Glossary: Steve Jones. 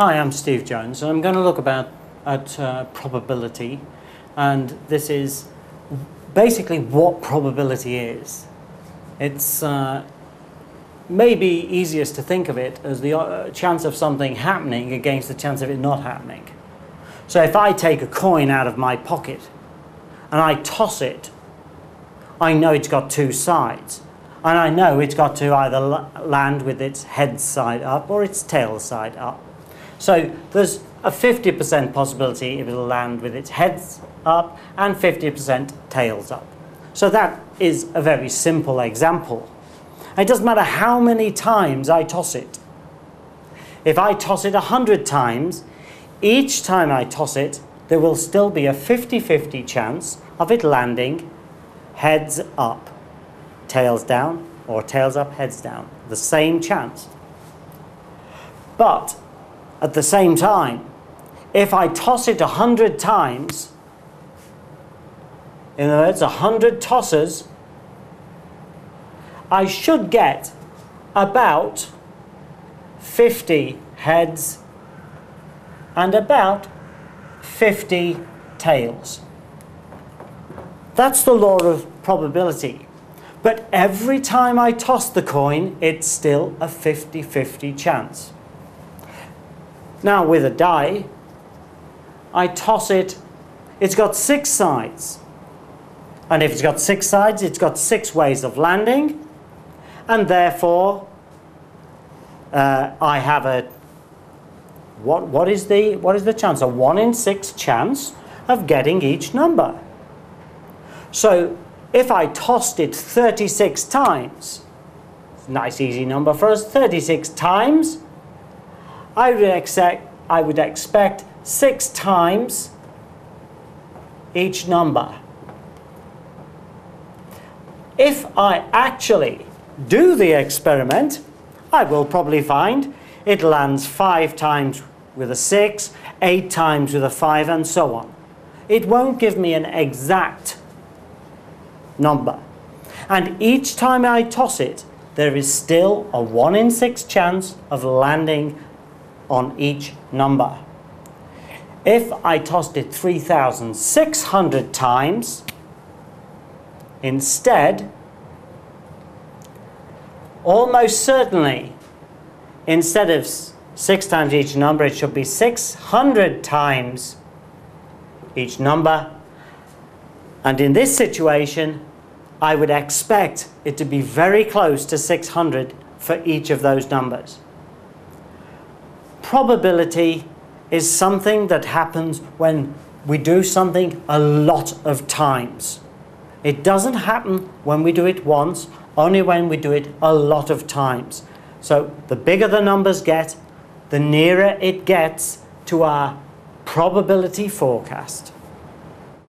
Hi, I'm Steve Jones, and I'm going to look at probability, and this is basically what probability is. It's maybe easiest to think of it as the chance of something happening against the chance of it not happening. So if I take a coin out of my pocket and I toss it, I know it's got two sides, and I know it's got to either land with its head side up or its tail side up. So there's a 50% possibility it will land with its heads up and 50% tails up. So that is a very simple example. It doesn't matter how many times I toss it. If I toss it 100 times, each time I toss it, there will still be a 50-50 chance of it landing heads up, tails down, or tails up, heads down. The same chance. But at the same time, if I toss it 100 times, in other words, 100 tosses, I should get about 50 heads and about 50 tails. That's the law of probability. But every time I toss the coin, it's still a 50-50 chance. Now with a die, I toss it, it's got 6 sides. And if it's got 6 sides, it's got 6 ways of landing. And therefore, I have a, what is the chance? A 1 in 6 chance of getting each number. So if I tossed it 36 times, nice easy number for us, 36 times, I would expect 6 times each number. If I actually do the experiment, I will probably find it lands 5 times with a 6, 8 times with a 5, and so on. It won't give me an exact number. And each time I toss it, there is still a 1 in 6 chance of landing on each number. If I tossed it 3,600 times, instead, almost certainly, instead of 6 times each number, it should be 600 times each number. And in this situation, I would expect it to be very close to 600 for each of those numbers. Probability is something that happens when we do something a lot of times. It doesn't happen when we do it once, only when we do it a lot of times. So the bigger the numbers get, the nearer it gets to our probability forecast.